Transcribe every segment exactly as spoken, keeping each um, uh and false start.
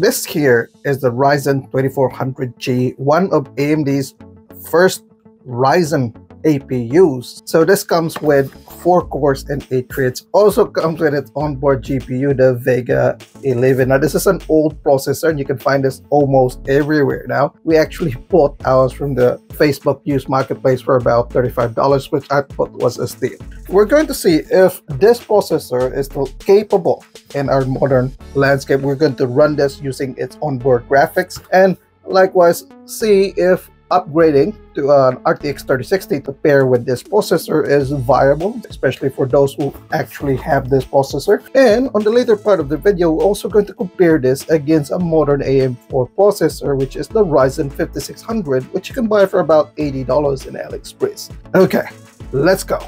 This here is the Ryzen twenty-four hundred G, one of A M D's first Ryzen A P Us. So this comes with four cores and eight threads. Also comes with its onboard G P U, the Vega eleven. Now this is an old processor and you can find this almost everywhere now. We actually bought ours from the Facebook used marketplace for about thirty-five dollars, which I thought was a steal. We're going to see if this processor is still capable in our modern landscape. We're going to run this using its onboard graphics and likewise see if upgrading to an R T X thirty sixty to pair with this processor is viable, especially for those who actually have this processor. And on the later part of the video, we're also going to compare this against a modern A M four processor, which is the Ryzen fifty-six hundred, which you can buy for about eighty dollars in AliExpress. Okay, let's go.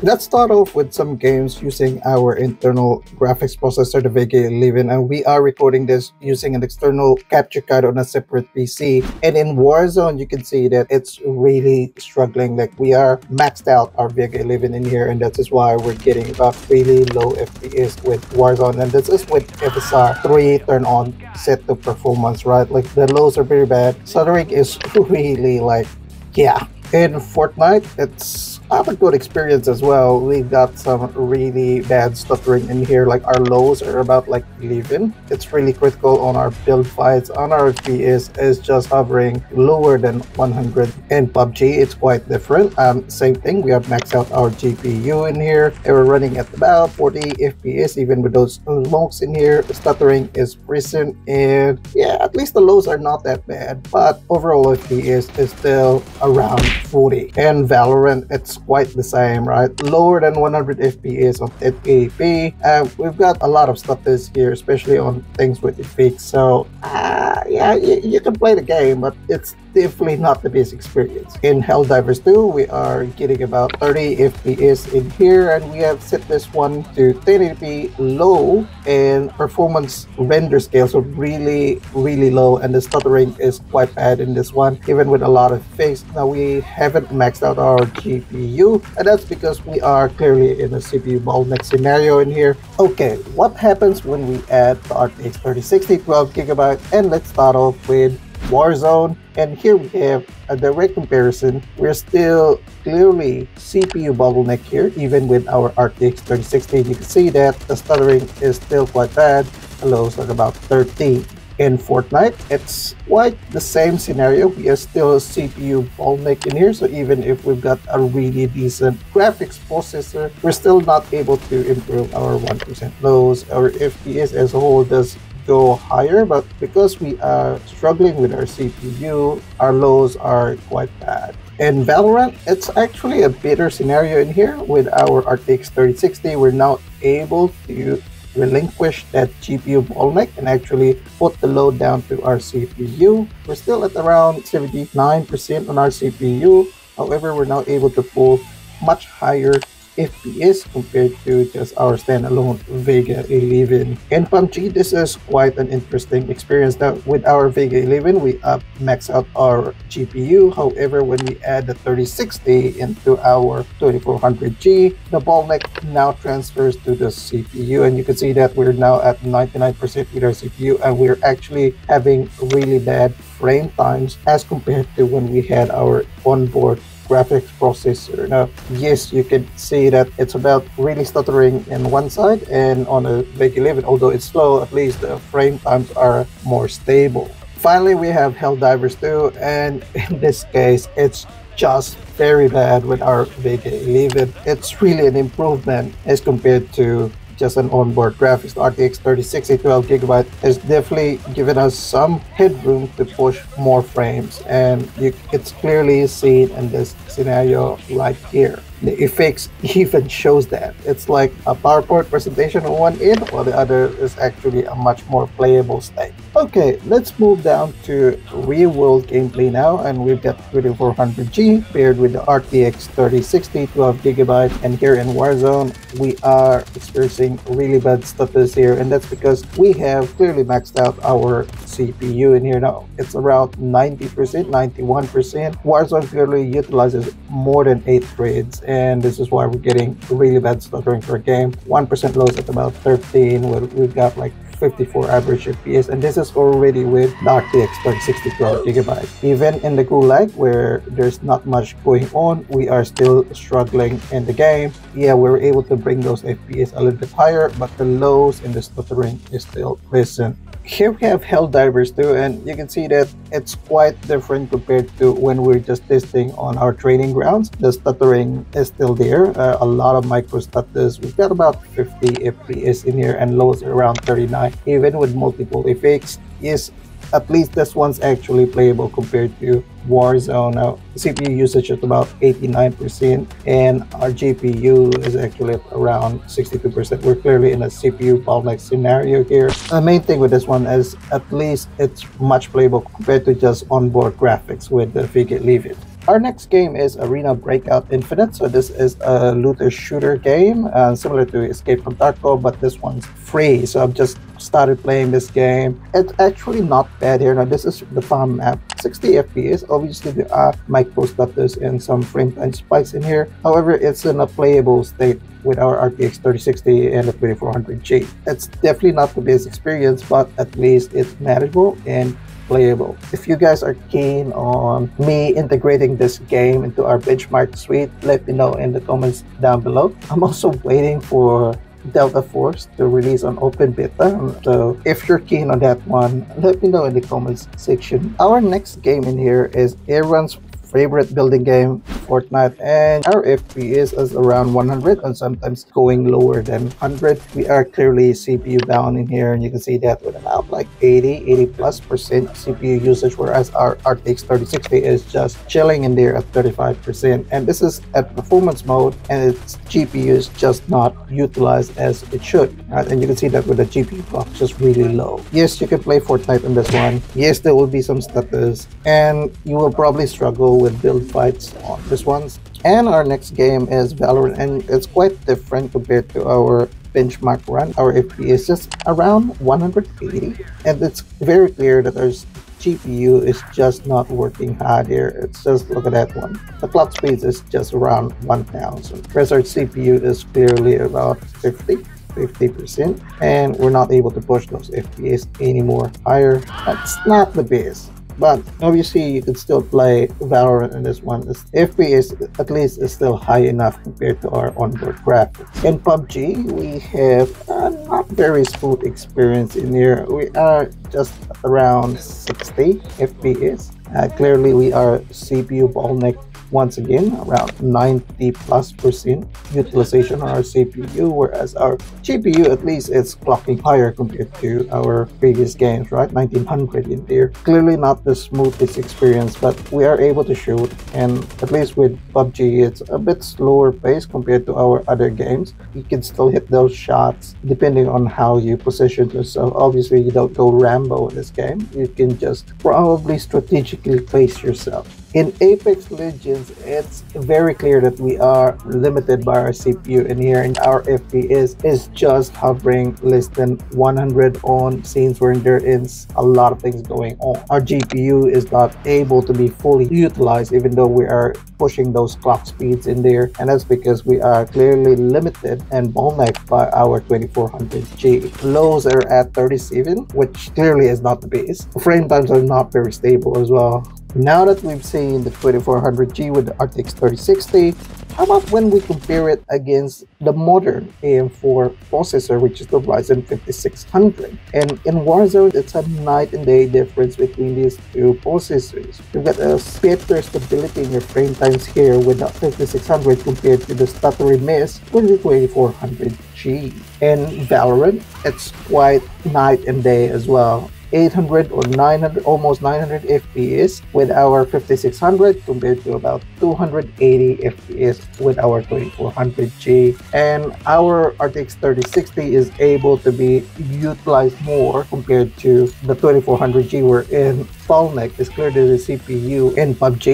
Let's start off with some games using our internal graphics processor, the Vega eleven, and we are recording this using an external capture card on a separate P C. And in Warzone, you can see that it's really struggling. Like, we are maxed out our Vega eleven in here, and that is why we're getting about really low F P S with Warzone. And this is with F S R three turn on set to performance, right? Like, the lows are pretty bad. Stuttering is really like, yeah. In Fortnite, it's I have a good experience as well. We've got some really bad stuttering in here. Like, our lows are about like eleven. It's really critical on our build fights. On our F P S is just hovering lower than one hundred. In P U B G, it's quite different. Um, same thing. We have maxed out our G P U in here, and we're running at about forty F P S even with those smokes in here. The stuttering is present, and yeah, at least the lows are not that bad. But overall, F P S is still around forty. And Valorant, it's quite the same, right? Lower than one hundred F P S on ten eighty p. Uh, we've got a lot of stutters here, especially on things with effects. So uh, yeah, you, you can play the game, but it's definitely not the best experience. In Helldivers two, we are getting about thirty F P S in here, and we have set this one to ten eighty p low and performance render scale, so really, really low, and the stuttering is quite bad in this one, even with a lot of effects. Now, we haven't maxed out our G P U, and that's because we are clearly in a C P U bottleneck scenario in here. Okay, what happens when we add the R T X thirty sixty twelve gigabyte? And let's start off with Warzone, and here we have a direct comparison. We're still clearly C P U bottleneck here, even with our R T X thirty sixty. You can see that the stuttering is still quite bad. The lows are about thirteen. In Fortnite, it's quite the same scenario. We are still a C P U bottleneck in here, so even if we've got a really decent graphics processor, we're still not able to improve our one percent lows. Our F P S as a whole does go higher, but because we are struggling with our C P U, our lows are quite bad. In Valorant, it's actually a better scenario in here. With our R T X thirty sixty, we're now able to relinquish that G P U bottleneck and actually put the load down to our C P U. We're still at around seventy-nine percent on our C P U. However, we're now able to pull much higher F P S compared to just our standalone Vega eleven. In P U B G, this is quite an interesting experience. Now, with our Vega eleven, we up max out our G P U. However, when we add the thirty sixty into our twenty-four hundred G, the bottleneck now transfers to the C P U, and you can see that we're now at ninety-nine percent with our C P U, and we're actually having really bad frame times as compared to when we had our onboard graphics processor. Now, yes, you can see that it's about really stuttering in one side, and on a Vega eleven, although it's slow, at least the frame times are more stable. Finally, we have Helldivers two, and in this case, it's just very bad with our Vega eleven. It's really an improvement as compared to just an onboard graphics. The R T X thirty sixty twelve gigabyte has definitely given us some headroom to push more frames, and you, it's clearly seen in this scenario right here. The effects even shows that. It's like a PowerPoint presentation on one end, while the other is actually a much more playable state. Okay, let's move down to real-world gameplay now, and we've got twenty-four hundred G paired with the R T X thirty sixty twelve gigabyte, and here in Warzone, we are experiencing really bad stutters here, and that's because we have clearly maxed out our C P U in here now. It's around ninety percent, ninety-one percent. Warzone clearly utilizes more than eight threads, and this is why we're getting really bad stuttering for a game. one percent lows at about thirteen, where we've got like fifty-four average F P S, and this is already with the R T X thirty sixty twelve gigabyte. Even in the Gulag, where there's not much going on, we are still struggling in the game. Yeah, we were able to bring those F P S a little bit higher, but the lows and the stuttering is still present. Here we have Helldivers two, and you can see that it's quite different compared to when we're just testing on our training grounds. The stuttering is still there, uh, a lot of micro stutters. We've got about fifty F P S in here and lows around thirty-nine, even with multiple effects. Yes, at least this one's actually playable compared to Warzone. Now, C P U usage is about eighty-nine percent and our G P U is actually around sixty-two percent. We're clearly in a C P U bottleneck scenario here. The main thing with this one is at least it's much playable compared to just onboard graphics with the Vega eleven. Our next game is Arena Breakout Infinite. So this is a looter shooter game, uh, similar to Escape from Tarkov, but this one's free. So I've just started playing this game. It's actually not bad here. Now this is the farm map, sixty F P S. Obviously there are micro stutters and some frame time spikes in here. However, it's in a playable state with our R T X thirty sixty and the twenty-four hundred G. It's definitely not the best experience, but at least it's manageable and playable. If you guys are keen on me integrating this game into our benchmark suite, let me know in the comments down below. I'm also waiting for Delta Force to release on open beta, so if you're keen on that one, let me know in the comments section. Our next game in here is everyone's favorite building game, Fortnite, and our F P S is around one hundred and sometimes going lower than one hundred. We are clearly C P U down in here, and you can see that with about like eighty, eighty plus percent C P U usage, whereas our R T X thirty sixty is just chilling in there at thirty-five percent. And this is at performance mode, and its G P U is just not utilized as it should. Right? And you can see that with the G P U clock just really low. Yes, you can play Fortnite on this one. Yes, there will be some stutters, and you will probably struggle with with build fights on this ones. And our next game is Valorant, and it's quite different compared to our benchmark run. Our F P S is around one hundred eighty, and it's very clear that there's G P U is just not working hard here. It's just, look at that one. The clock speed is just around one thousand, whereas our C P U is clearly about fifty, fifty percent, and we're not able to push those F P S anymore higher. That's not the best. But obviously you can still play Valorant in this one. F P S at least is still high enough compared to our onboard graphics. In P U B G, we have a not very smooth experience in here. We are just around sixty F P S. Uh, clearly we are C P U bottleneck once again, around ninety plus percent utilization on our C P U, whereas our G P U at least is clocking higher compared to our previous games, right? nineteen hundred in there. Clearly not the smoothest experience, but we are able to shoot, and at least with P U B G, it's a bit slower pace compared to our other games. You can still hit those shots depending on how you position yourself. Obviously, you don't go Rambo in this game. You can just probably strategically place yourself. In Apex Legends, it's very clear that we are limited by our C P U in here, and our F P S is just hovering less than one hundred on scenes where there is a lot of things going on. Our G P U is not able to be fully utilized even though we are pushing those clock speeds in there, and that's because we are clearly limited and bottlenecked by our twenty-four hundred G. Lows are at thirty-seven, which clearly is not the base. Frame times are not very stable as well. Now that we've seen the twenty-four hundred G with the R T X thirty sixty, how about when we compare it against the modern A M four processor, which is the Ryzen fifty-six hundred? And in Warzone, it's a night and day difference between these two processors. You've got a better stability in your frame times here with the fifty-six hundred compared to the stuttering mess with the twenty-four hundred G. In Valorant, it's quite night and day as well. eight hundred or nine hundred, almost nine hundred F P S with our fifty-six hundred compared to about two hundred eighty F P S with our twenty-four hundred G, and our R T X thirty sixty is able to be utilized more compared to the twenty-four hundred G, wherein bottleneck is clearly the C P U. In P U B G,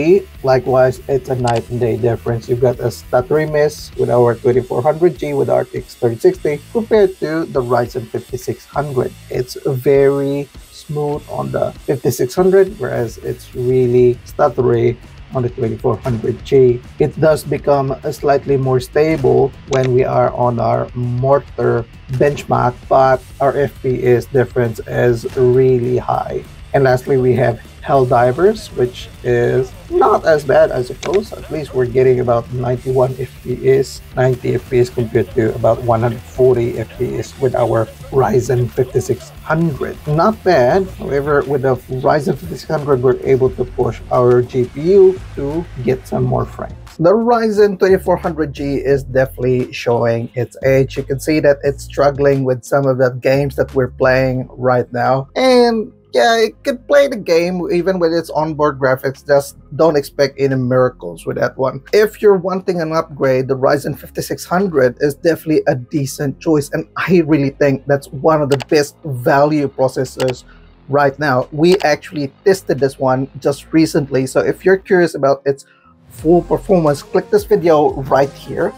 likewise, it's a night and day difference. You've got a stuttering mess with our twenty-four hundred G with R T X thirty sixty compared to the Ryzen fifty-six hundred. It's very smooth on the fifty-six hundred, whereas it's really stuttery on the twenty-four hundred G. It does become slightly more stable when we are on our mortar benchmark, but our F P S difference is really high. And lastly, we have Helldivers, which is not as bad, I suppose. At least we're getting about ninety-one F P S, ninety F P S compared to about one hundred forty F P S with our Ryzen fifty-six hundred. Not bad. However, with the Ryzen fifty-six hundred, we're able to push our G P U to get some more frames. The Ryzen twenty-four hundred G is definitely showing its age. You can see that it's struggling with some of the games that we're playing right now. And yeah, it can play the game even with its onboard graphics. Just don't expect any miracles with that one. If you're wanting an upgrade, the Ryzen fifty-six hundred is definitely a decent choice, and I really think that's one of the best value processors right now. We actually tested this one just recently, so if you're curious about its full performance, click this video right here,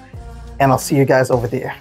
and I'll see you guys over there.